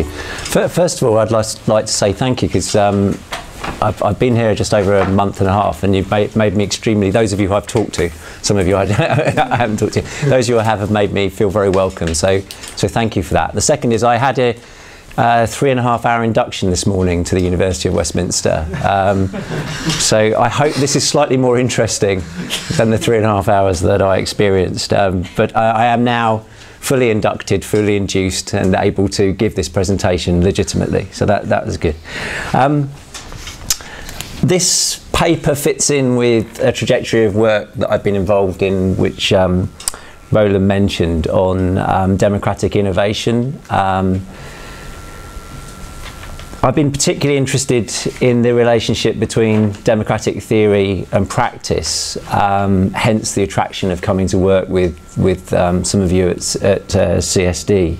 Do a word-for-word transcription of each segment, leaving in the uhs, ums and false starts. you. First of all, I'd like to say thank you, because um, I've, I've been here just over a month and a half, and you've made, made me extremely, those of you who I've talked to, some of you I, I haven't talked to, those you have have made me feel very welcome, so, so thank you for that. The second is I had a uh, three and a half hour induction this morning to the University of Westminster, um, so I hope this is slightly more interesting than the three and a half hours that I experienced, um, but I, I am now fully inducted, fully induced, and able to give this presentation legitimately, so that, that was good. Um, This paper fits in with a trajectory of work that I've been involved in, which um, Roland mentioned, on um, democratic innovation. Um, I've been particularly interested in the relationship between democratic theory and practice, um, hence the attraction of coming to work with, with um, some of you at, at uh, C S D.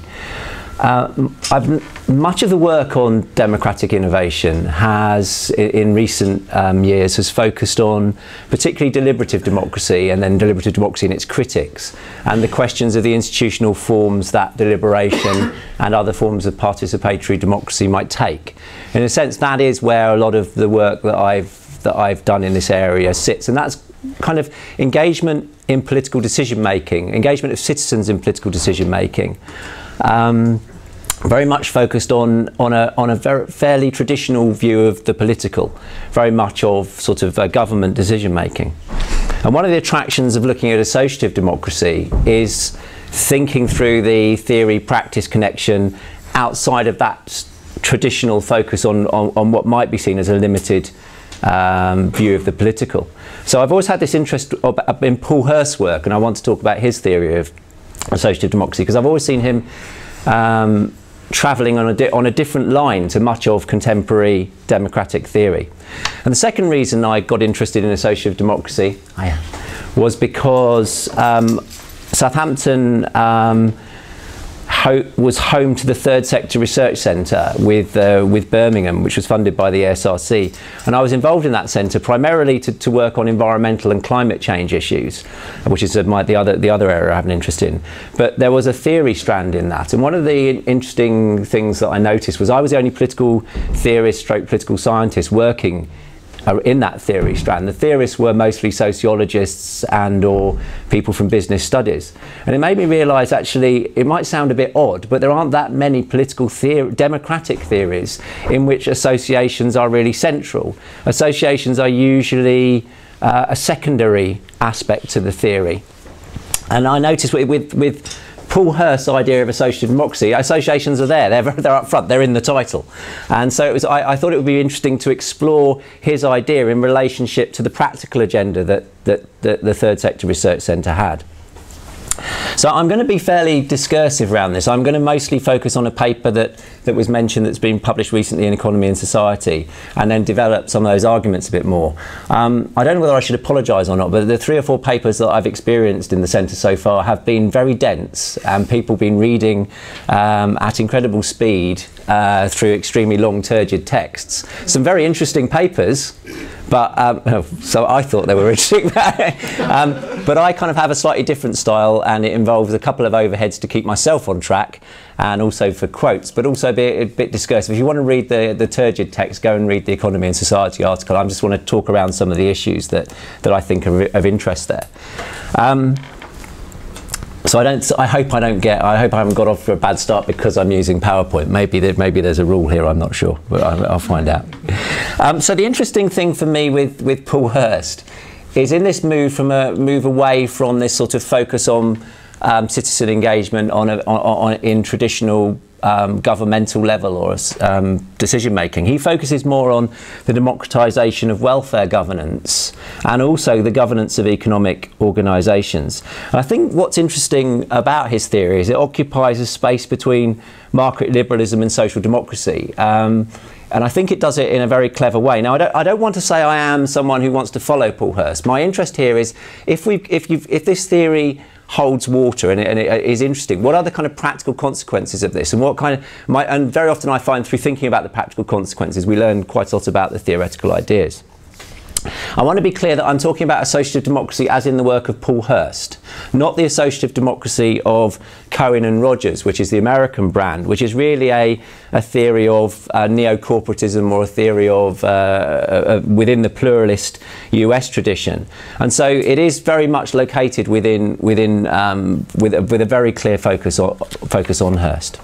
Uh, I've, much of the work on democratic innovation has, in, in recent um, years, has focused on particularly deliberative democracy, and then deliberative democracy and its critics, and the questions of the institutional forms that deliberation and other forms of participatory democracy might take. In a sense, that is where a lot of the work that I've, that I've done in this area sits, and that's kind of engagement in political decision making, engagement of citizens in political decision making. Um, very much focused on on a on a very fairly traditional view of the political, very much of sort of uh, government decision making. And one of the attractions of looking at associative democracy is thinking through the theory practice connection outside of that traditional focus on on, on what might be seen as a limited Um, view of the political. So I've always had this interest of, of, in Paul Hirst's work, and I want to talk about his theory of associative democracy, because I've always seen him um, travelling on, on a different line to much of contemporary democratic theory. And the second reason I got interested in associative democracy was because um, Southampton um, was home to the Third Sector Research Centre with, uh, with Birmingham, which was funded by the A S R C. And I was involved in that centre primarily to, to work on environmental and climate change issues, which is uh, my, the, other, the other area I have an interest in. But there was a theory strand in that. And one of the interesting things that I noticed was I was the only political theorist stroke political scientist working are in that theory strand. The theorists were mostly sociologists and or people from business studies. And it made me realise, actually, it might sound a bit odd, but there aren't that many political theory, democratic theories in which associations are really central. Associations are usually uh, a secondary aspect to the theory. And I noticed with, with, with Paul Hirst's idea of associative democracy, associations are there, they're, they're up front, they're in the title. And so it was, I, I thought it would be interesting to explore his idea in relationship to the practical agenda that, that, that the Third Sector Research Centre had. So I'm going to be fairly discursive around this. I'm going to mostly focus on a paper that, that was mentioned that's been published recently in Economy and Society, and then develop some of those arguments a bit more. Um, I don't know whether I should apologise or not, but the three or four papers that I've experienced in the centre so far have been very dense, and people have been reading um, at incredible speed uh, through extremely long, turgid texts. Some very interesting papers, but um, so I thought they were interesting. um, but I kind of have a slightly different style, and it involves a couple of overheads to keep myself on track, and also for quotes, but also be a bit discursive. If you want to read the, the turgid text, go and read the Economy and Society article. I just want to talk around some of the issues that, that I think are of interest there. Um, so I don't. I hope I don't get. I hope I haven't got off to a bad start because I'm using PowerPoint. Maybe there, maybe there's a rule here. I'm not sure, but I, I'll find out. Um, so the interesting thing for me with with Paul Hirst is in this move from a move away from this sort of focus on um, citizen engagement on, a, on, on in traditional um, governmental level or um, decision making. He focuses more on the democratisation of welfare governance and also the governance of economic organisations. And I think what's interesting about his theory is it occupies a space between market liberalism and social democracy. Um, And I think it does it in a very clever way. Now, I don't, I don't want to say I am someone who wants to follow Paul Hirst. My interest here is if, we, if, you've, if this theory holds water and it, and it is interesting, what are the kind of practical consequences of this? And what kind of, my, and very often I find through thinking about the practical consequences, we learn quite a lot about the theoretical ideas. I want to be clear that I'm talking about associative democracy as in the work of Paul Hirst, not the associative democracy of Cohen and Rogers, which is the American brand, which is really a, a theory of uh, neo-corporatism, or a theory of uh, uh, within the pluralist U S tradition. And so it is very much located within, within um, with, a, with a very clear focus on, focus on Hirst.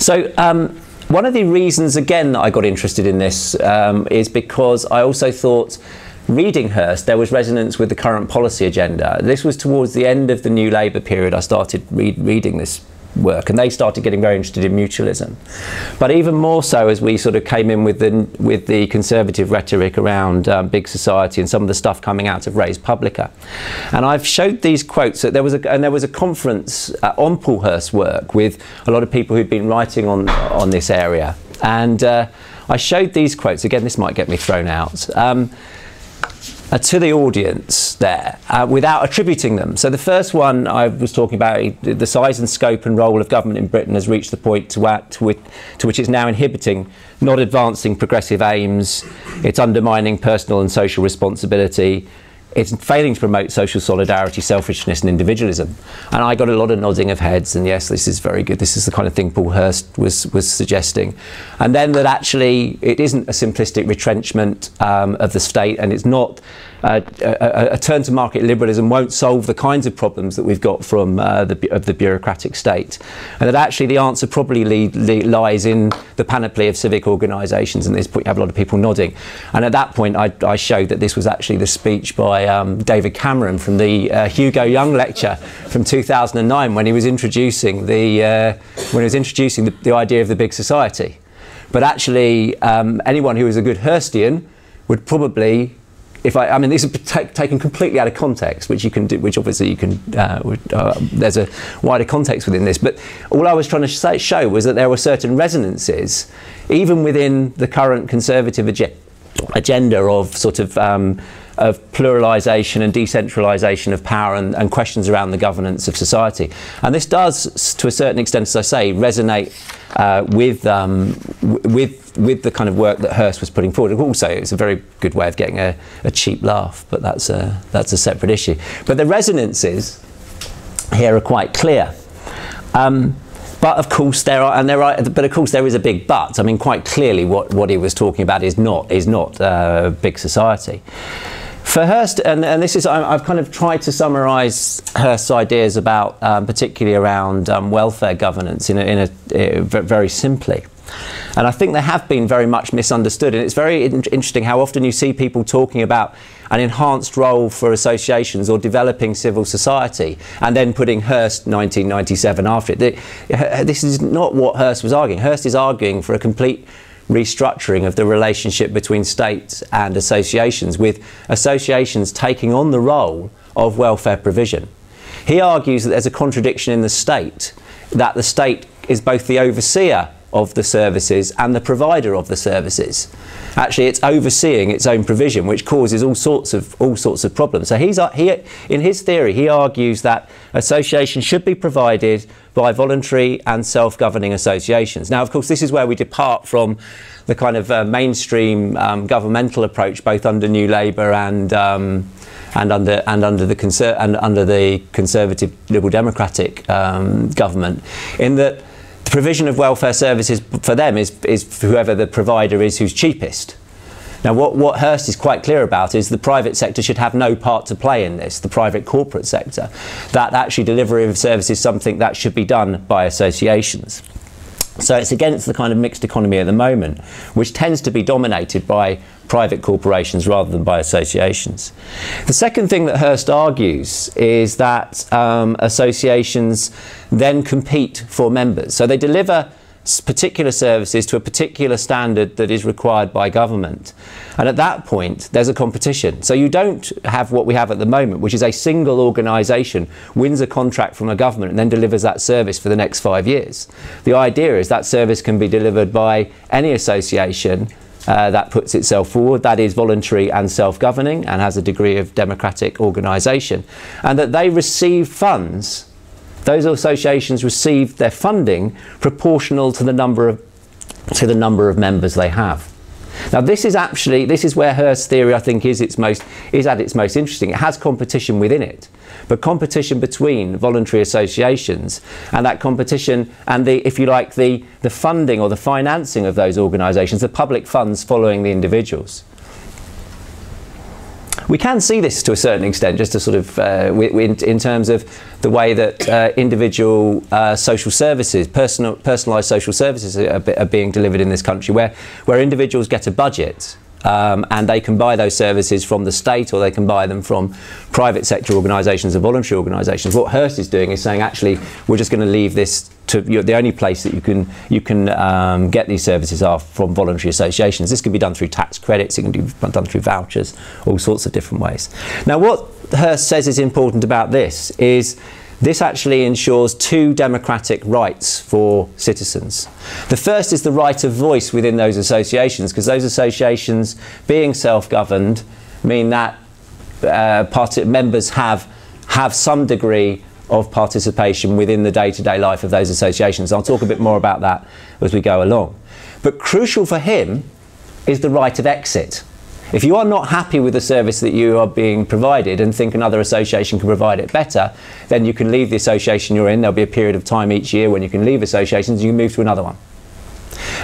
So um, one of the reasons, again, that I got interested in this um, is because I also thought, reading Hirst, there was resonance with the current policy agenda. This was towards the end of the New Labour period. I started re reading this work, and they started getting very interested in mutualism. But even more so as we sort of came in with the, with the conservative rhetoric around um, big society and some of the stuff coming out of Res Publica. And I've showed these quotes, that there was a, and there was a conference uh, on Paul Hirst's work with a lot of people who'd been writing on, on this area. And uh, I showed these quotes, again this might get me thrown out, um, Uh, to the audience there, uh, without attributing them. So the first one I was talking about, the size and scope and role of government in Britain has reached the point to, act with, to which it's now inhibiting, not advancing progressive aims. It's undermining personal and social responsibility. It's failing to promote social solidarity, selfishness and individualism. And I got a lot of nodding of heads, and yes, this is very good. This is the kind of thing Paul Hirst was, was suggesting. And then that actually it isn't a simplistic retrenchment um, of the state, and it's not uh, a, a, a turn to market liberalism won't solve the kinds of problems that we've got from uh, the, of the bureaucratic state. And that actually the answer probably lead, lead lies in the panoply of civic organisations, and at this point you have a lot of people nodding. And at that point I, I showed that this was actually the speech by Um, David Cameron from the uh, Hugo Young lecture from two thousand nine, when he was introducing the uh, when he was introducing the, the idea of the big society. But actually, um, anyone who is a good Hirstian would probably, if I, I mean, this is taken completely out of context, which you can do, which obviously you can. Uh, uh, there's a wider context within this, but all I was trying to say, show was that there were certain resonances, even within the current conservative agenda. agenda of sort of um, of pluralisation and decentralisation of power, and, and questions around the governance of society. And this does, to a certain extent, as I say, resonate uh, with um, with with the kind of work that Hirst was putting forward. Also, it's a very good way of getting a, a cheap laugh, but that's a that's a separate issue. But the resonances here are quite clear. Um, But of course there are, and there are, but of course there is a big but. I mean, quite clearly, what what he was talking about is not is not uh, big society. For Hirst, and, and this is, I've kind of tried to summarise Hirst's ideas about, um, particularly around um, welfare governance, in a, in a, uh, very simply. And I think they have been very much misunderstood, and it's very in interesting how often you see people talking about an enhanced role for associations or developing civil society, and then putting Hirst nineteen ninety-seven after it. This is not what Hirst was arguing. Hirst is arguing for a complete restructuring of the relationship between states and associations, with associations taking on the role of welfare provision. He argues that there's a contradiction in the state, that the state is both the overseer of the services and the provider of the services. Actually, it's overseeing its own provision, which causes all sorts of all sorts of problems. So he's, he, in his theory, he argues that associations should be provided by voluntary and self-governing associations. Now, of course, this is where we depart from the kind of uh, mainstream um, governmental approach, both under New Labour and um, and under and under the conser and under the Conservative Liberal Democratic um, government, in that the provision of welfare services for them is, is whoever the provider is who's cheapest. Now, what, what Hirst is quite clear about is the private sector should have no part to play in this, the private corporate sector, that actually delivery of service is something that should be done by associations. So it's against the kind of mixed economy at the moment, which tends to be dominated by private corporations rather than by associations. The second thing that Hirst argues is that um, associations then compete for members. So they deliver particular services to a particular standard that is required by government. And at that point, there's a competition. So you don't have what we have at the moment, which is a single organisation wins a contract from a government and then delivers that service for the next five years. The idea is that service can be delivered by any association uh, that puts itself forward, that is voluntary and self-governing and has a degree of democratic organisation, and that they receive funds. Those associations receive their funding proportional to the number of, to the number of members they have. Now this is actually, this is where Hirst's theory I think is its most, is at its most interesting. It has competition within it, but competition between voluntary associations, and that competition and the, if you like, the, the funding or the financing of those organisations, the public funds following the individuals. We can see this to a certain extent, just to sort of uh, in, in terms of the way that uh, individual uh, social services, personal, personalised social services are, are being delivered in this country, where, where individuals get a budget um, and they can buy those services from the state, or they can buy them from private sector organisations or voluntary organisations. What Hirst is doing is saying, actually, we're just going to leave this to, you know, the only place that you can, you can um, get these services are from voluntary associations. This can be done through tax credits, it can be done through vouchers, all sorts of different ways. Now what Hirst says is important about this is this actually ensures two democratic rights for citizens. The first is the right of voice within those associations, because those associations, being self-governed, mean that uh, party members have, have some degree of participation within the day-to-day life of those associations. I'll talk a bit more about that as we go along. But crucial for him is the right of exit. If you are not happy with the service that you are being provided and think another association can provide it better, then you can leave the association you're in. There'll be a period of time each year when you can leave associations and you can move to another one.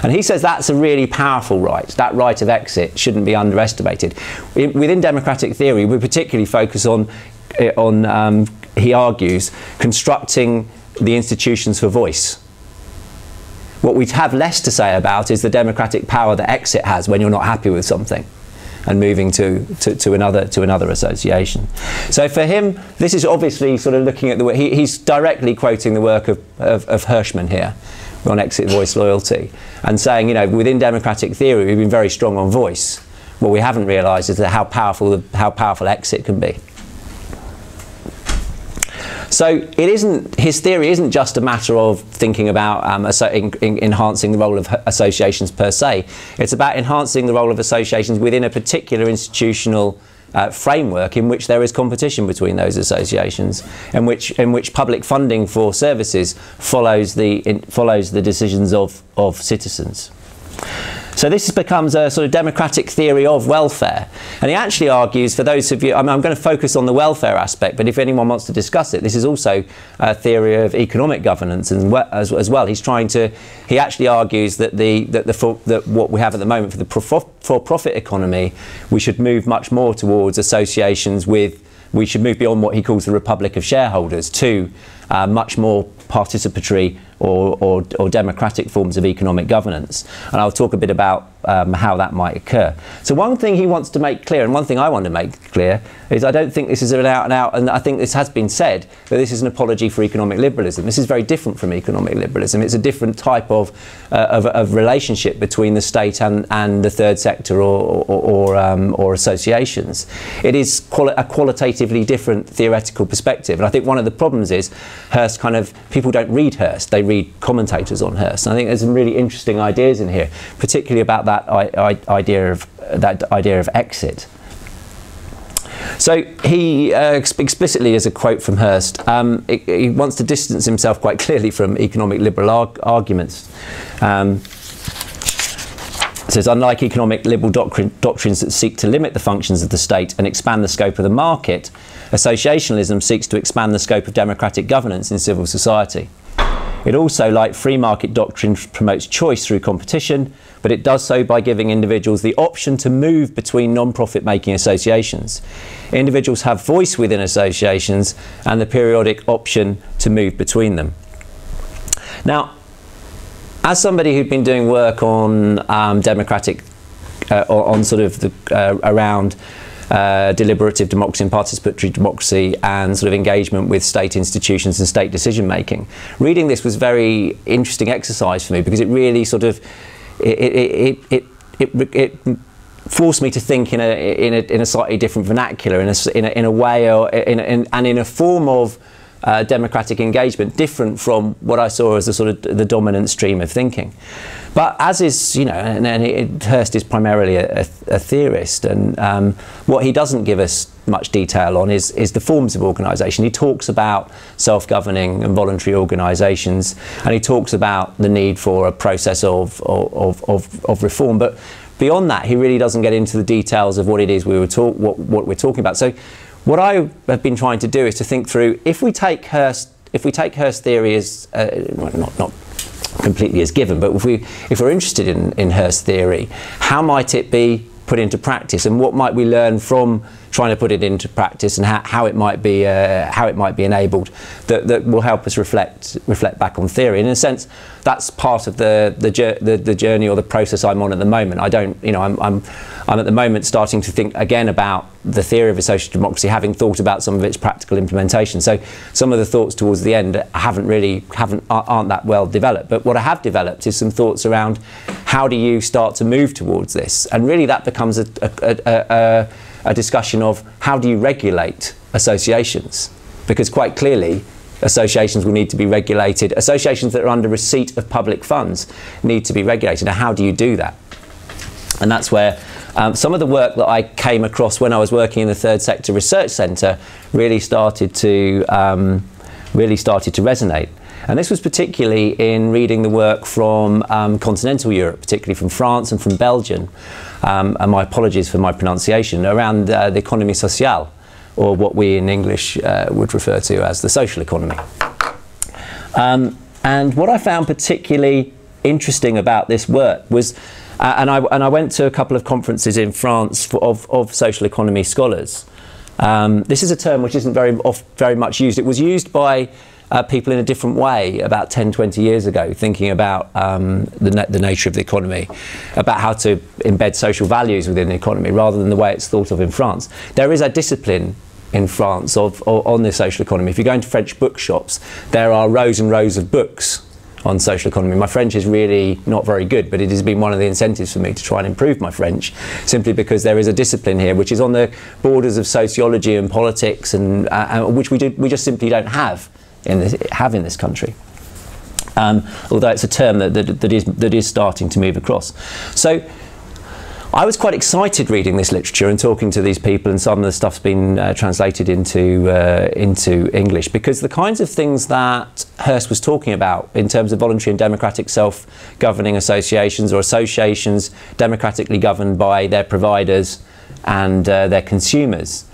And he says that's a really powerful right. That right of exit shouldn't be underestimated. Within democratic theory, we particularly focus on, on um, he argues, constructing the institutions for voice. What we'd have less to say about is the democratic power that exit has when you're not happy with something and moving to, to, to, another, to another association. So for him, this is obviously sort of looking at the way, he, he's directly quoting the work of, of, of Hirschman here on Exit Voice Loyalty and saying, you know, within democratic theory, we've been very strong on voice. What we haven't realised is how powerful, how powerful exit can be. So it isn't, his theory isn't just a matter of thinking about um, in, in enhancing the role of associations per se. It's about enhancing the role of associations within a particular institutional uh, framework in which there is competition between those associations, and which in which public funding for services follows the in, follows the decisions of of citizens. So this becomes a sort of democratic theory of welfare. And he actually argues, for those of you, I mean, I'm going to focus on the welfare aspect, but if anyone wants to discuss it, this is also a theory of economic governance as well. He's trying to, he actually argues that, the, that, the for, that what we have at the moment for the for-profit economy, we should move much more towards associations with, we should move beyond what he calls the Republic of Shareholders to uh, much more participatory or, or, or democratic forms of economic governance. And I'll talk a bit about um, how that might occur. So one thing he wants to make clear, and one thing I want to make clear, is I don't think this is an out and out, and I think this has been said, that this is an apology for economic liberalism. This is very different from economic liberalism. It's a different type of, uh, of, of relationship between the state and, and the third sector or, or, or, um, or associations. It is quali a qualitatively different theoretical perspective. And I think one of the problems is Hirst kind of, people don't read Hirst, they read commentators on Hirst. And I think there's some really interesting ideas in here, particularly about that I I idea of uh, that idea of exit. So he uh, explicitly, as a quote from Hirst, um, it, he wants to distance himself quite clearly from economic liberal arg arguments. Um, says, unlike economic liberal doctrine, doctrines that seek to limit the functions of the state and expand the scope of the market, associationalism seeks to expand the scope of democratic governance in civil society. It also, like free market doctrine, promotes choice through competition, but it does so by giving individuals the option to move between non-profit making associations. Individuals have voice within associations and the periodic option to move between them. Now, as somebody who'd been doing work on um, democratic, uh, on sort of the, uh, around Uh, deliberative democracy and participatory democracy and sort of engagement with state institutions and state decision making, reading this was very interesting exercise for me, because it really sort of it it it it, it, it forced me to think in a in a in a slightly different vernacular, in a in a, in a way, or in, a, in and in a form of uh, democratic engagement different from what I saw as the sort of the dominant stream of thinking. But as is, you know, and, and it, Hirst is primarily a, a, a theorist, and um, what he doesn't give us much detail on is, is the forms of organisation. He talks about self-governing and voluntary organisations, and he talks about the need for a process of, of, of, of reform. But beyond that, he really doesn't get into the details of what it is we were talk what, what we're talking about. So what I have been trying to do is to think through, if we take Hirst, if we take Hirst's theory as uh, not not completely as given, but if we if we're interested in in Hirst's theory, how might it be put into practice, and what might we learn from trying to put it into practice, and how, how it might be uh, how it might be enabled, that, that will help us reflect reflect back on theory. And in a sense, that's part of the the, the the journey or the process I'm on at the moment. I don't, you know, I'm I'm I'm at the moment starting to think again about the theory of associative democracy, having thought about some of its practical implementation. So some of the thoughts towards the end haven't really haven't aren't that well developed. But what I have developed is some thoughts around how do you start to move towards this, and really that becomes a a, a, a a discussion of how do you regulate associations, because quite clearly associations will need to be regulated. Associations that are under receipt of public funds need to be regulated. Now, how do you do that? And that's where um, some of the work that I came across when I was working in the Third Sector Research Centre really started to um, really started to resonate. And this was particularly in reading the work from um, continental Europe, particularly from France and from Belgium, um, and my apologies for my pronunciation, around uh, the économie sociale, or what we in English uh, would refer to as the social economy. Um, and what I found particularly interesting about this work was, uh, and, I, and I went to a couple of conferences in France for, of, of social economy scholars. Um, this is a term which isn't very, off, very much used. It was used by Uh, people in a different way about ten, twenty years ago, thinking about um, the, na the nature of the economy, about how to embed social values within the economy, rather than the way it's thought of in France. There is a discipline in France of, of, on the social economy. If you go into French bookshops, there are rows and rows of books on social economy. My French is really not very good, but it has been one of the incentives for me to try and improve my French, simply because there is a discipline here which is on the borders of sociology and politics, and uh, which we, do, we just simply don't have. In this, have in this country, um, although it's a term that, that, that, is, that is starting to move across. So I was quite excited reading this literature and talking to these people, and some of the stuff's been uh, translated into, uh, into English, because the kinds of things that Hirst was talking about in terms of voluntary and democratic self-governing associations, or associations democratically governed by their providers and uh, their consumers,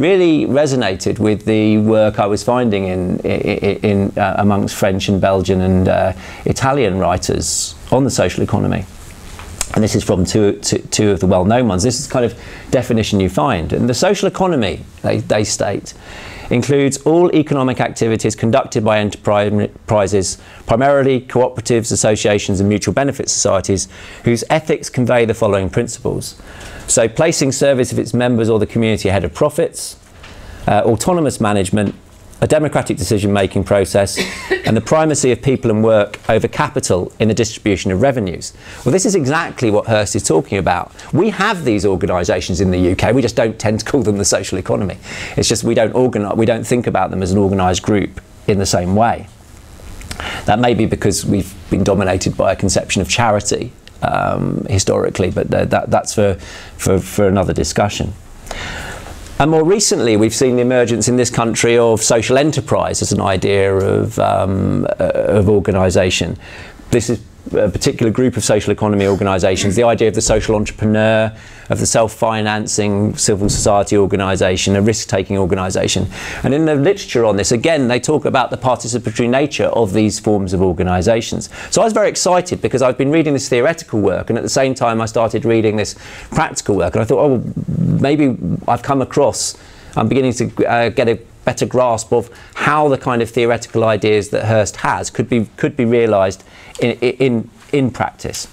really resonated with the work I was finding in, in, in uh, amongst French and Belgian and uh, Italian writers on the social economy. And this is from two, two, two of the well-known ones. This is the kind of definition you find. And the social economy, they, they state, includes all economic activities conducted by enterprises, primarily cooperatives, associations and mutual benefit societies, whose ethics convey the following principles. So placing service of its members or the community ahead of profits, uh, autonomous management, a democratic decision-making process, and the primacy of people and work over capital in the distribution of revenues. Well, this is exactly what Hirst is talking about. We have these organisations in the U K, we just don't tend to call them the social economy. It's just we don't organise, we don't think about them as an organised group in the same way. That may be because we've been dominated by a conception of charity um, historically, but th that, that's for, for, for another discussion. And more recently, we've seen the emergence in this country of social enterprise as an idea of, um, of organisation. This is a particular group of social economy organisations, the idea of the social entrepreneur, of the self-financing civil society organisation, a risk-taking organisation. And in the literature on this, again, they talk about the participatory nature of these forms of organisations. So I was very excited, because I've been reading this theoretical work, and at the same time I started reading this practical work, and I thought, oh, well, maybe I've come across, I'm beginning to uh, get a better grasp of how the kind of theoretical ideas that Hirst has could be could be realised in, in, in practice.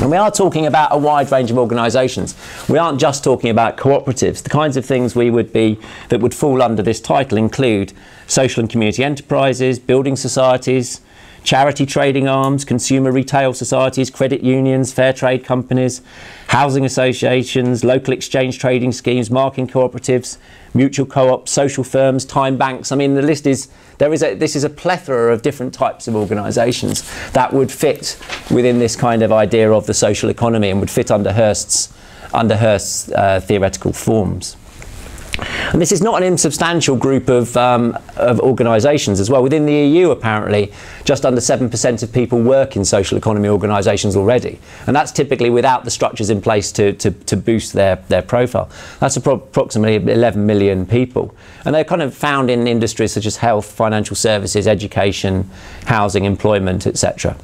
And we are talking about a wide range of organisations. We aren't just talking about cooperatives. The kinds of things we would be that would fall under this title include social and community enterprises, building societies, charity trading arms, consumer retail societies, credit unions, fair trade companies, housing associations, local exchange trading schemes, marketing cooperatives, mutual co-ops, social firms, time banks. I mean, the list is, there is a, this is a plethora of different types of organisations that would fit within this kind of idea of the social economy, and would fit under Hirst's, under Hirst's uh, theoretical forms. And this is not an insubstantial group of, um, of organisations as well. Within the E U, apparently, just under seven percent of people work in social economy organisations already. And that's typically without the structures in place to, to, to boost their, their profile. That's approximately eleven million people. And they're kind of found in industries such as health, financial services, education, housing, employment, et cetera.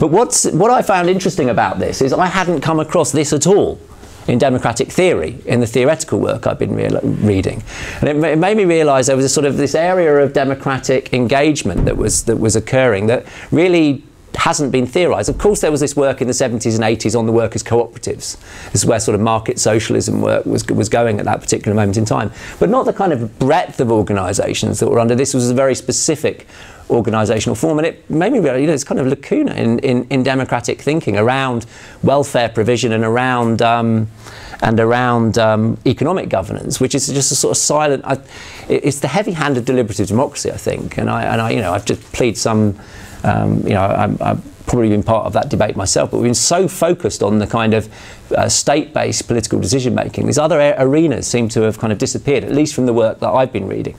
But what's, what I found interesting about this is I hadn't come across this at all in democratic theory, in the theoretical work I've been reading. And it, it made me realise there was a sort of this area of democratic engagement that was, that was occurring that really hasn't been theorised. Of course there was this work in the seventies and eighties on the workers' cooperatives. This is where sort of market socialism work was, was going at that particular moment in time. But not the kind of breadth of organisations that were under. This was a very specific organisational form, and it made me realise, you know, it's kind of lacuna in, in, in democratic thinking around welfare provision and around um, and around um, economic governance, which is just a sort of silent. I, it's the heavy hand of deliberative democracy, I think, and I and I, you know, I've just plead some, um, you know, I, I've probably been part of that debate myself, but we've been so focused on the kind of uh, state-based political decision making. These other arenas seem to have kind of disappeared, at least from the work that I've been reading.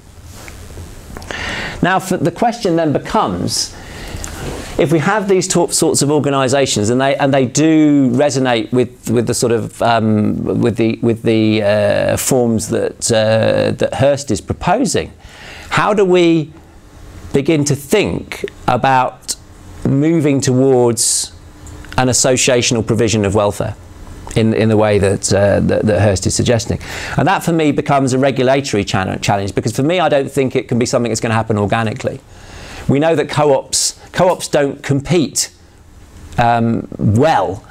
Now, for the question then becomes, if we have these sorts of organisations and they and they do resonate with with the sort of um, with the with the uh, forms that uh, that Hirst is proposing, how do we begin to think about moving towards an associational provision of welfare in in the way that, uh, that that Hirst is suggesting? And that for me becomes a regulatory challenge, because for me I don't think it can be something that's going to happen organically. We know that co-ops co-ops don't compete um, well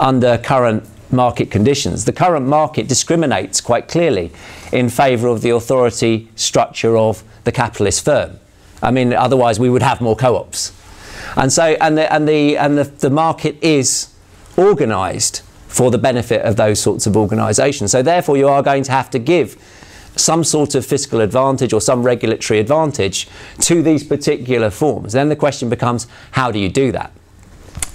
under current market conditions. The current market discriminates quite clearly in favour of the authority structure of the capitalist firm. I mean, otherwise we would have more co-ops. And so and the and the and the, the market is organised for the benefit of those sorts of organisations. So therefore you are going to have to give some sort of fiscal advantage or some regulatory advantage to these particular forms. Then the question becomes, how do you do that?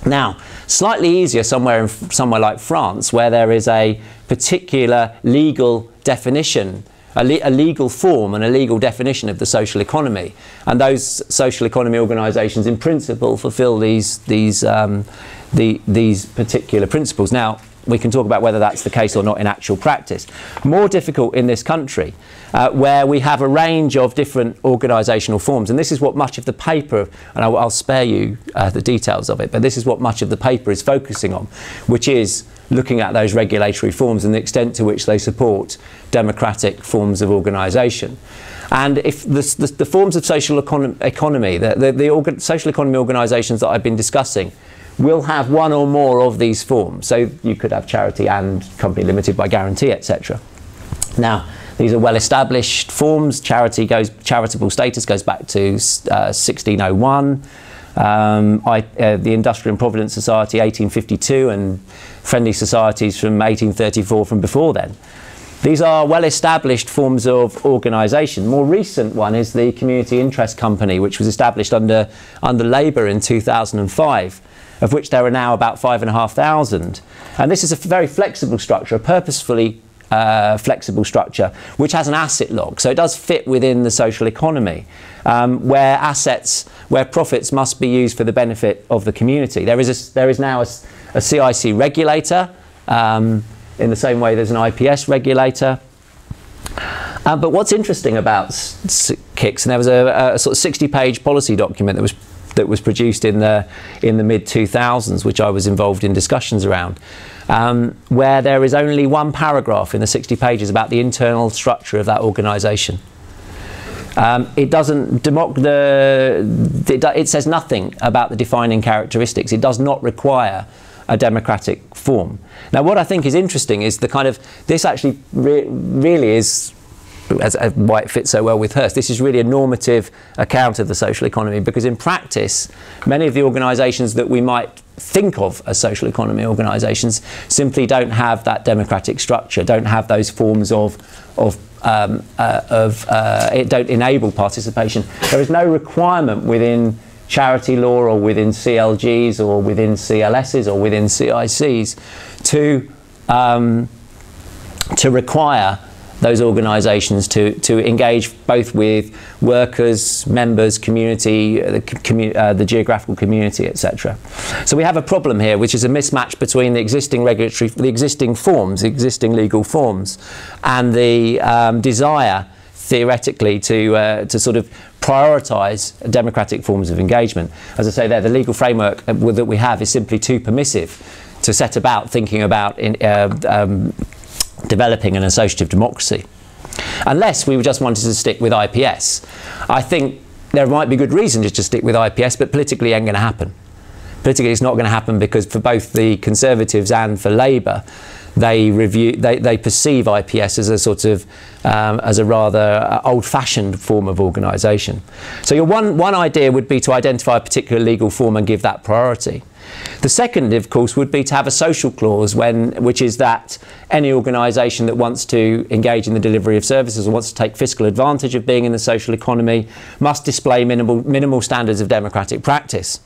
Now, slightly easier somewhere, in, somewhere like France, where there is a particular legal definition, a, le a legal form and a legal definition of the social economy. And those social economy organisations in principle fulfil these, these, um, the, these particular principles. Now, we can talk about whether that's the case or not in actual practice. More difficult in this country, uh, where we have a range of different organisational forms, and this is what much of the paper, and I'll, I'll spare you uh, the details of it, but this is what much of the paper is focusing on, which is looking at those regulatory forms and the extent to which they support democratic forms of organisation. And if the, the, the forms of social econo economy, the, the, the organ social economy organisations that I've been discussing, will have one or more of these forms. So you could have charity and company limited by guarantee, et cetera. Now, these are well-established forms. Charity goes, charitable status goes back to uh, sixteen oh one. Um, I, uh, the Industrial and Providence Society, eighteen fifty-two, and friendly societies from eighteen thirty-four, from before then. These are well-established forms of organisation. More recent one is the Community Interest Company, which was established under, under Labour in two thousand five. Of which there are now about five and a half thousand. And this is a very flexible structure, a purposefully uh, flexible structure, which has an asset log. So it does fit within the social economy, um, where assets, where profits must be used for the benefit of the community. There is, a, there is now a, a C I C regulator, um, in the same way there's an I P S regulator. Um, but what's interesting about C I Cs, and there was a, a sort of sixty page policy document that was that was produced in the in the mid two thousands, which I was involved in discussions around, um, where there is only one paragraph in the sixty pages about the internal structure of that organisation. Um, it doesn't democ the it, it says nothing about the defining characteristics. It does not require a democratic form. Now, what I think is interesting is the kind of this actually re really is. As, as why it fits so well with Hirst. This is really a normative account of the social economy, because in practice many of the organisations that we might think of as social economy organisations simply don't have that democratic structure, don't have those forms of, of, um, uh, of uh, it don't enable participation. There is no requirement within charity law or within C L Gs or within C L Ss or within C I Cs to, um, to require those organisations to, to engage both with workers, members, community, the, commu uh, the geographical community, et cetera. So we have a problem here, which is a mismatch between the existing regulatory, the existing forms, existing legal forms, and the um, desire theoretically to uh, to sort of prioritise democratic forms of engagement. As I say there, the legal framework that we have is simply too permissive to set about thinking about in, uh, um, developing an associative democracy. Unless we just wanted to stick with I P S. I think there might be good reason to just stick with I P S, but politically it ain't going to happen. Politically it's not going to happen, because for both the Conservatives and for Labour, They, review, they, they perceive I P S as a sort of, um, as a rather old-fashioned form of organisation. So your one, one idea would be to identify a particular legal form and give that priority. The second, of course, would be to have a social clause, when, which is that any organisation that wants to engage in the delivery of services or wants to take fiscal advantage of being in the social economy must display minimal, minimal standards of democratic practice.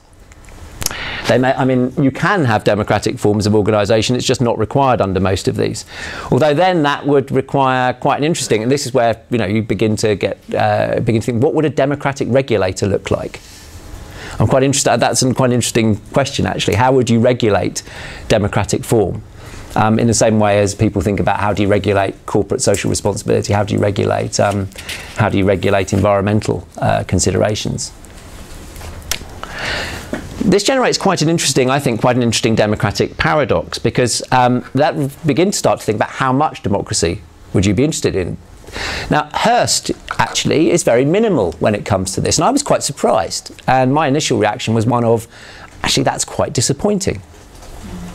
They may, I mean, you can have democratic forms of organisation, it's just not required under most of these. Although then that would require quite an interesting, and this is where, you know, you begin to get, uh, begin to think, what would a democratic regulator look like? I'm quite interested, that's a quite interesting question actually. How would you regulate democratic form? Um, in the same way as people think about how do you regulate corporate social responsibility, how do you regulate, um, how do you regulate environmental uh, considerations? This generates quite an interesting, I think, quite an interesting democratic paradox, because um, that would begin to start to think about how much democracy would you be interested in. Now, Hirst actually is very minimal when it comes to this, and I was quite surprised. And my initial reaction was one of, actually, that's quite disappointing.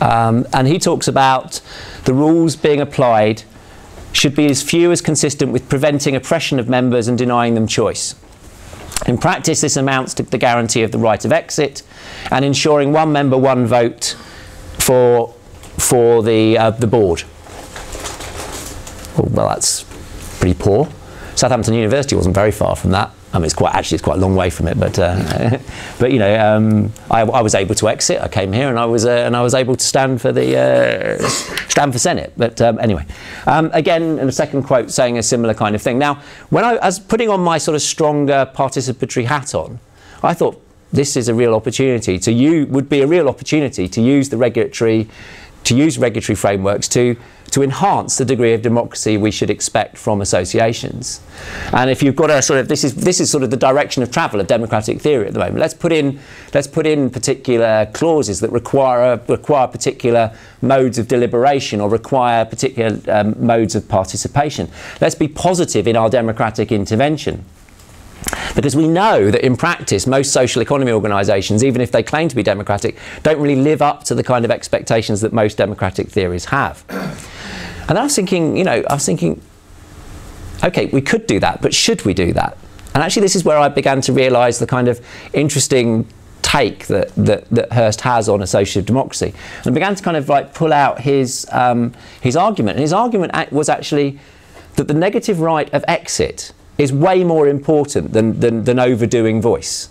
Um, and he talks about the rules being applied should be as few as consistent with preventing oppression of members and denying them choice. In practice, this amounts to the guarantee of the right of exit and ensuring one member, one vote for, for the, uh, the board. Well, well, that's pretty poor. Southampton University wasn't very far from that. I mean, it's quite, actually, it's quite a long way from it, but, uh, but you know, um, I, I was able to exit. I came here, and I was, uh, and I was able to stand for the uh, stand for Senate. But um, anyway, um, again, in a second quote saying a similar kind of thing. Now, when I was putting on my sort of stronger participatory hat on, I thought this is a real opportunity to you would be a real opportunity to use the regulatory, to use regulatory frameworks to. to enhance the degree of democracy we should expect from associations. And if you've got a sort of, this is, this is sort of the direction of travel of democratic theory at the moment. Let's put in, let's put in particular clauses that require, require particular modes of deliberation or require particular um, modes of participation. Let's be positive in our democratic intervention. Because we know that in practice, most social economy organisations, even if they claim to be democratic, don't really live up to the kind of expectations that most democratic theories have. And I was thinking, you know, I was thinking, okay, we could do that, but should we do that? And actually, this is where I began to realise the kind of interesting take that, that, that Hirst has on associative democracy. And I began to kind of like pull out his, um, his argument. And his argument was actually that the negative right of exit is way more important than, than, than overdoing voice.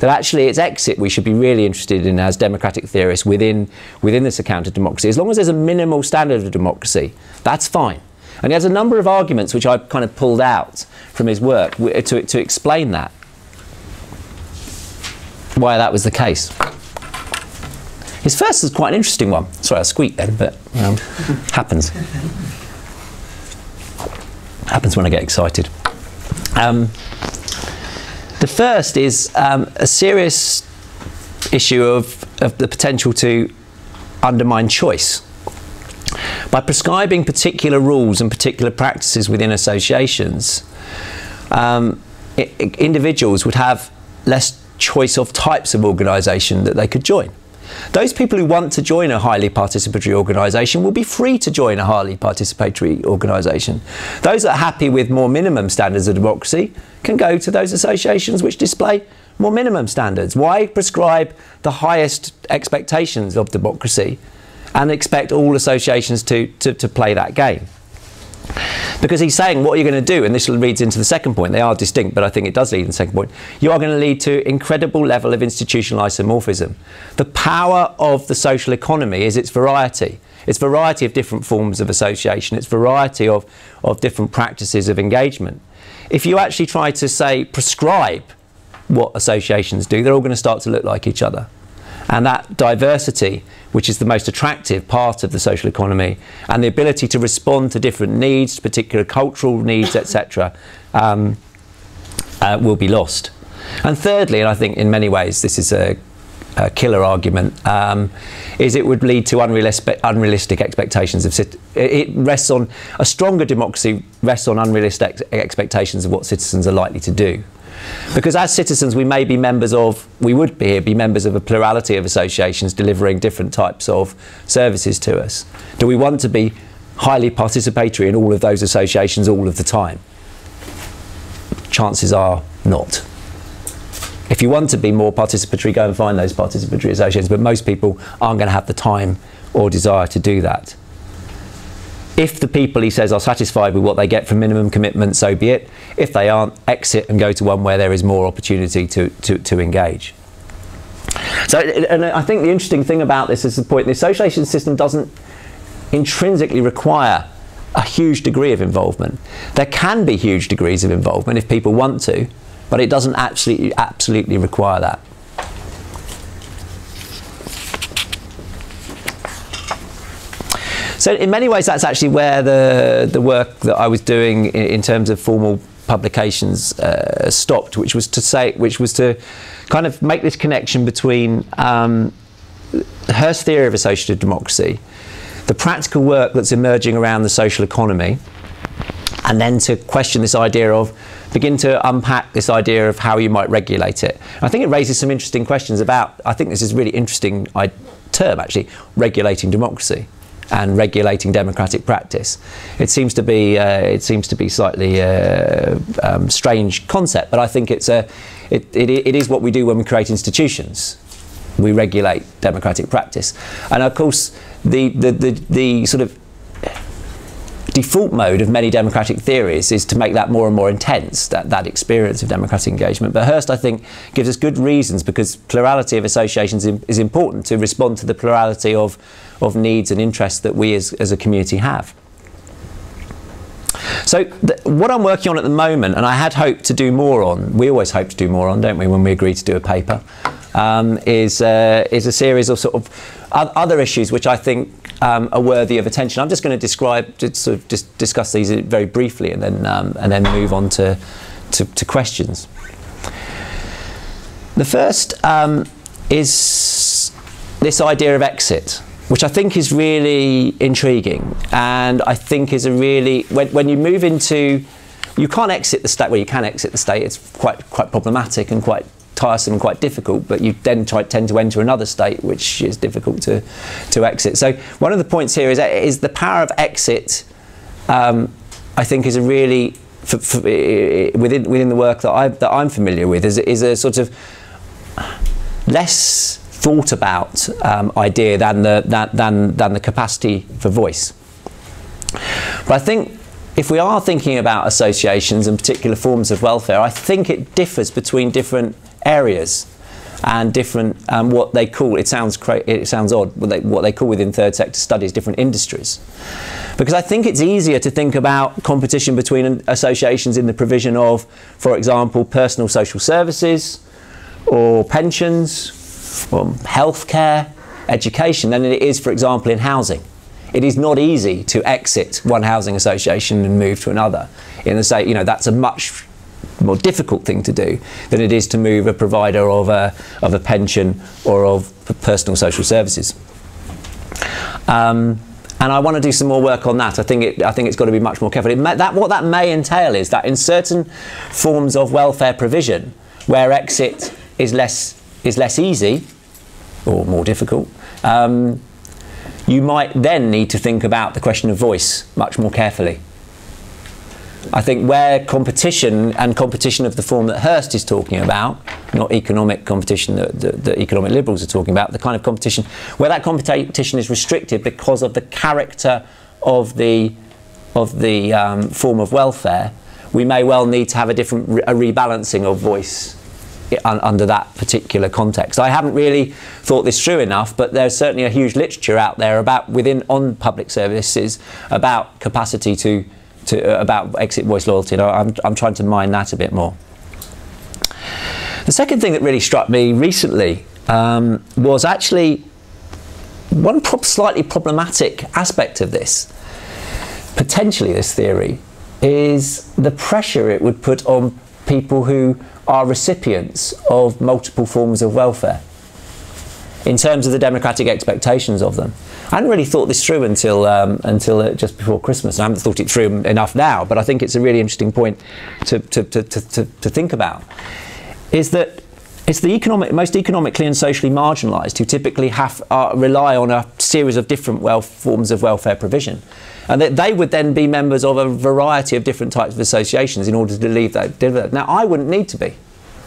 That actually it's exit we should be really interested in as democratic theorists within, within this account of democracy. As long as there's a minimal standard of democracy, that's fine. And he has a number of arguments which I've kind of pulled out from his work to, to explain that, why that was the case. His first is quite an interesting one. Sorry, I squeaked then, but um, happens. Happens when I get excited. Um, the first is um, a serious issue of, of the potential to undermine choice. By prescribing particular rules and particular practices within associations, um, it, it, individuals would have less choice of types of organisation that they could join. Those people who want to join a highly participatory organisation will be free to join a highly participatory organisation. Those that are happy with more minimum standards of democracy can go to those associations which display more minimum standards. Why prescribe the highest expectations of democracy and expect all associations to, to, to play that game? Because he's saying what you're going to do, and this leads into the second point, they are distinct, but I think it does lead into the second point, you are going to lead to incredible level of institutional isomorphism. The power of the social economy is its variety. It's variety of different forms of association. It's variety of, of different practices of engagement. If you actually try to, say, prescribe what associations do, they're all going to start to look like each other. And that diversity, which is the most attractive part of the social economy, and the ability to respond to different needs, to particular cultural needs, et cetera, um, uh, will be lost. And thirdly, and I think in many ways this is a, a killer argument, um, is it would lead to unrealistic, unrealistic expectations of citizens. It rests on a stronger democracy rests on unrealistic ex expectations of what citizens are likely to do. Because as citizens, we may be members of, we would be, be members of a plurality of associations delivering different types of services to us. Do we want to be highly participatory in all of those associations all of the time? Chances are not. If you want to be more participatory, go and find those participatory associations, but most people aren't going to have the time or desire to do that. If the people, he says, are satisfied with what they get from minimum commitment, so be it. If they aren't, exit and go to one where there is more opportunity to, to, to engage. So, and I think the interesting thing about this is the point, the association system doesn't intrinsically require a huge degree of involvement. There can be huge degrees of involvement if people want to, but it doesn't absolutely, absolutely require that. So in many ways, that's actually where the, the work that I was doing in, in terms of formal publications uh, stopped, which was to say, which was to kind of make this connection between um, Hirst's theory of associative democracy, the practical work that's emerging around the social economy, and then to question this idea of, begin to unpack this idea of how you might regulate it. I think it raises some interesting questions about, I think this is a really interesting term actually, regulating democracy and regulating democratic practice. It seems to be, uh, it seems to be slightly uh, um, strange concept, but I think it's a, it, it, it is what we do when we create institutions. We regulate democratic practice. And of course, the, the, the, the sort of default mode of many democratic theories is to make that more and more intense, that, that experience of democratic engagement. But Hirst, I think, gives us good reasons, because plurality of associations is important to respond to the plurality of, of needs and interests that we as, as a community have. So th what I'm working on at the moment, and I had hoped to do more on, we always hope to do more on, don't we, when we agree to do a paper, um, is, uh, is a series of sort of other issues which I think Um, are worthy of attention. I'm just going to describe, just sort of just discuss these very briefly, and then um, and then move on to to, to questions. The first um, is this idea of exit, which I think is really intriguing, and I think is a really when when you move into, you can't exit the state. Well, you can exit the state. It's quite quite problematic and quite tiresome and quite difficult, but you then try, tend to enter another state which is difficult to, to exit. So one of the points here is, is the power of exit, um, I think is a really, for, for, within, within the work that, I, that I'm familiar with, is, is a sort of less thought about um, idea than the, that, than, than the capacity for voice. But I think if we are thinking about associations and particular forms of welfare, I think it differs between different areas and different um, what they call, it sounds cra it sounds odd, what they, what they call within third sector studies different industries, because I think it's easier to think about competition between associations in the provision of, for example, personal social services or pensions or healthcare, education, than it is, for example, in housing. It is not easy to exit one housing association and move to another. In the say, you know, that's a much more difficult thing to do than it is to move a provider of a, of a pension or of personal social services. Um, and I want to do some more work on that. I think, it, I think it's got to be much more careful. It may, that, what that may entail is that in certain forms of welfare provision where exit is less, is less easy or more difficult, um, you might then need to think about the question of voice much more carefully. I think where competition, and competition of the form that Hirst is talking about, not economic competition that the, the economic liberals are talking about, the kind of competition, where that competition is restricted because of the character of the, of the um, form of welfare, we may well need to have a different re a rebalancing of voice under that particular context. I haven't really thought this through enough, but there's certainly a huge literature out there about within on public services about capacity to, to uh, about exit voice loyalty. And I'm, I'm trying to mine that a bit more. The second thing that really struck me recently um, was actually one prob- slightly problematic aspect of this, potentially this theory, is the pressure it would put on people who are recipients of multiple forms of welfare in terms of the democratic expectations of them. I hadn't really thought this through until, um, until uh, just before Christmas. I haven't thought it through enough now, but I think it's a really interesting point to, to, to, to, to, to think about, is that it's the economic, most economically and socially marginalised who typically have, uh, rely on a series of different wealth, forms of welfare provision. And that they would then be members of a variety of different types of associations in order to leave that. Now, I wouldn't need to be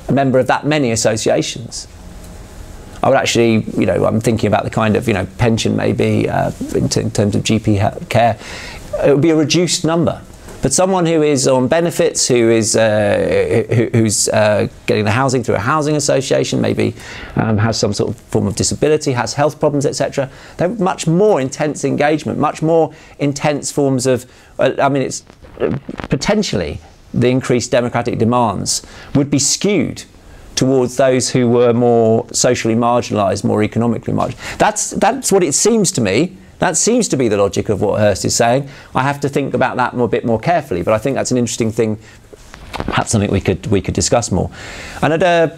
a member of that many associations. I would actually, you know, I'm thinking about the kind of, you know, pension maybe uh, in, t in terms of G P care. It would be a reduced number. But someone who is on benefits, who is uh, who, who's uh, getting the housing through a housing association, maybe um, has some sort of form of disability, has health problems, et cetera. They're much more intense engagement, much more intense forms of. Uh, I mean, it's uh, potentially the increased democratic demands would be skewed towards those who were more socially marginalised, more economically marginalised. That's that's what it seems to me. That seems to be the logic of what Hirst is saying. I have to think about that a bit more carefully, but I think that's an interesting thing, perhaps something we could, we could discuss more. And at, uh,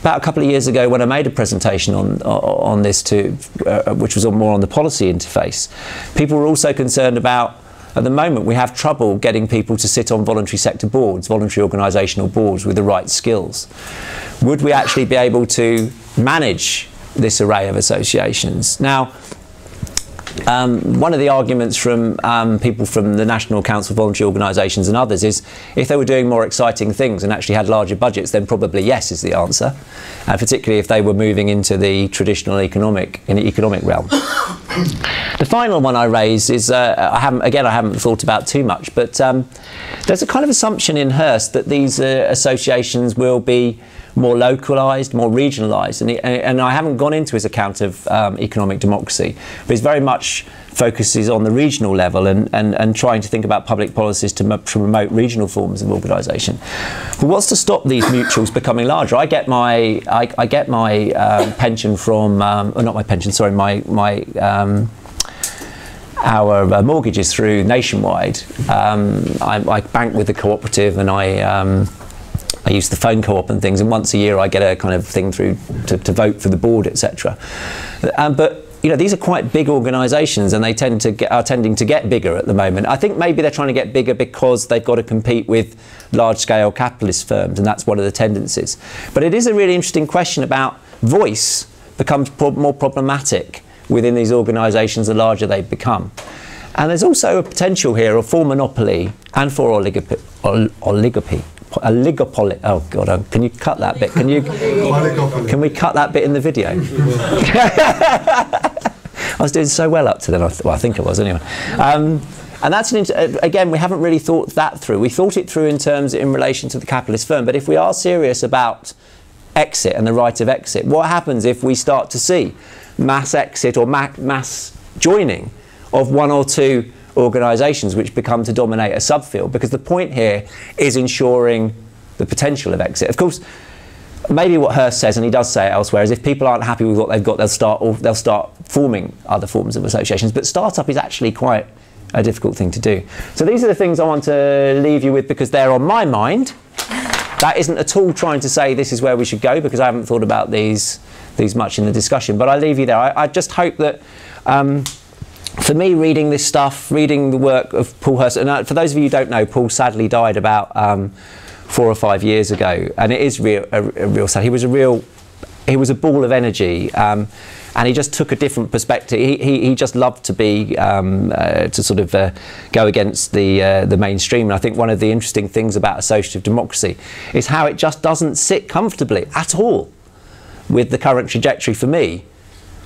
about a couple of years ago when I made a presentation on, on this, to, uh, which was more on the policy interface, people were also concerned about, at the moment we have trouble getting people to sit on voluntary sector boards, voluntary organisational boards with the right skills. Would we actually be able to manage this array of associations? Now, Um, one of the arguments from um, people from the National Council of Voluntary Organisations and others is if they were doing more exciting things and actually had larger budgets, then probably yes is the answer, and particularly if they were moving into the traditional economic, in the economic realm. The final one I raise is, uh, I haven't, again I haven't thought about too much, but um, there's a kind of assumption in Hirst that these uh, associations will be more localised, more regionalised, and, and I haven't gone into his account of um, economic democracy, but he's very much focuses on the regional level and, and, and trying to think about public policies to m promote regional forms of organisation. But what's to stop these mutuals becoming larger? I get my I, I get my um, pension from, um, or not my pension, sorry, my my um, our uh, mortgages through Nationwide. Um, I, I bank with the cooperative, and I. Um, I use the phone co-op and things, and once a year I get a kind of thing through to, to vote for the board, et cetera. Um, but you know, these are quite big organisations, and they tend to get, are tending to get bigger at the moment. I think maybe they're trying to get bigger because they've got to compete with large-scale capitalist firms, and that's one of the tendencies. But it is a really interesting question about voice becomes pro- more problematic within these organisations the larger they become. And there's also a potential here of for monopoly and for oligopoly. Ol oligopoly. A oligopoly. Oh God! Um, can you cut that bit? Can you? Can we cut that bit in the video? I was doing so well up to then. I th well, I think I was anyway. Um, and that's an inter again. We haven't really thought that through. We thought it through in terms in relation to the capitalist firm. But if we are serious about exit and the right of exit, what happens if we start to see mass exit or ma mass joining of one or two organisations which become to dominate a subfield? Because the point here is ensuring the potential of exit. Of course, maybe what Hirst says, and he does say it elsewhere, is if people aren't happy with what they've got, they'll start, or they'll start forming other forms of associations. But start-up is actually quite a difficult thing to do. So these are the things I want to leave you with because they're on my mind. That isn't at all trying to say this is where we should go, because I haven't thought about these, these much in the discussion. But I leave you there. I, I just hope that... Um, For me, reading this stuff, reading the work of Paul Hirst, and for those of you who don't know, Paul sadly died about um, four or five years ago, and it is real, a, a real sad. He was a real, he was a ball of energy, um, and he just took a different perspective. He he, he just loved to be um, uh, to sort of uh, go against the uh, the mainstream. And I think one of the interesting things about associative democracy is how it just doesn't sit comfortably at all with the current trajectory for me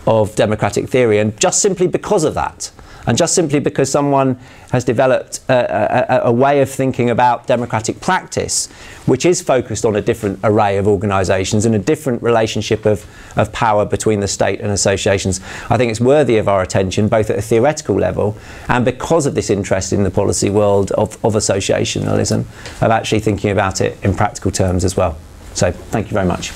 of democratic theory, and just simply because of that. And just simply because someone has developed a, a, a way of thinking about democratic practice, which is focused on a different array of organisations and a different relationship of, of power between the state and associations, I think it's worthy of our attention, both at a theoretical level and because of this interest in the policy world of, of associationalism, of actually thinking about it in practical terms as well. So thank you very much.